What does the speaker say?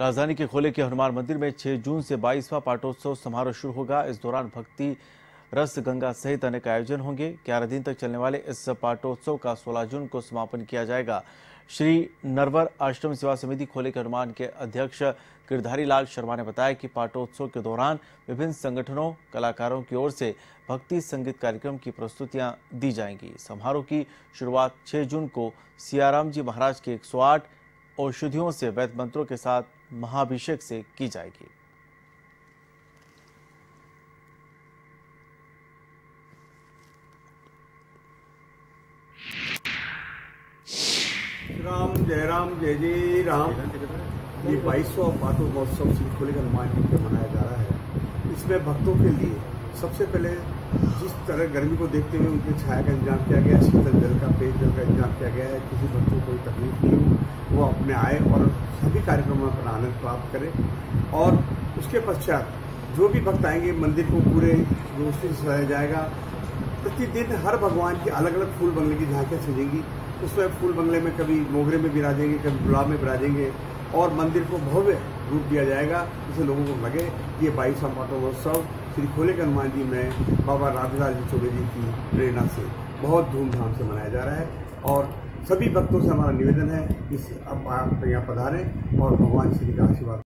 राजधानी के खोले के हनुमान मंदिर में 6 जून से 22वां पाठोत्सव समारोह शुरू होगा। इस दौरान भक्ति रस गंगा सहित अनेक आयोजन होंगे। 11 दिन तक चलने वाले इस पाठोत्सव का 16 जून को समापन किया जाएगा। श्री नरवर आश्रम सेवा समिति खोले के हनुमान के अध्यक्ष कर्धारी लाल शर्मन ने बताया कि पाठोत्सव के दौरान विभिन्न संगठनों कलाकारों की ओर से भक्ति संगीत कार्यक्रम की प्रस्तुतियां दी जाएंगी। समारोह की शुरुआत 6 जून को सियाराम जी महाराज के 108 औषधियों से वैद्य मंत्रों के साथ महाभिषेक से की जाएगी। राम जय जय राम। ये 22वां पाठोत्सव श्री खोले के हनुमान जी के मनाया जा रहा है। इसमें भक्तों के लिए सबसे पहले जिस तरह गर्मी को देखते हुए उनके छाया का इंतजाम किया गया है, शीतल जल का पेयजल का इंतजाम किया गया है। किसी भक्तों को कोई तकलीफ नहीं हो, वो अपने आए और सभी कार्यक्रमों पर आनंद प्राप्त करें। और उसके पश्चात जो भी भक्त आएंगे मंदिर को पूरे रोशनी से सजाया जाएगा। प्रतिदिन हर भगवान की अलग अलग फूल बंगले की झांकियाँ सजेंगी। उसमें फूल बंगले में कभी मोगरे में बिराजेंगे, कभी गुलाब में बिराजेंगे और मंदिर को भव्य रूप दिया जाएगा जिससे लोगों को लगे ये 22वां पाठोत्सव श्री खोले के हनुमान जी में बाबा राधेलाल चौबे जी की प्रेरणा से बहुत धूमधाम से मनाया जा रहा है। और सभी भक्तों से हमारा निवेदन है कि अब आप यहाँ पधारें और भगवान श्री का आशीर्वाद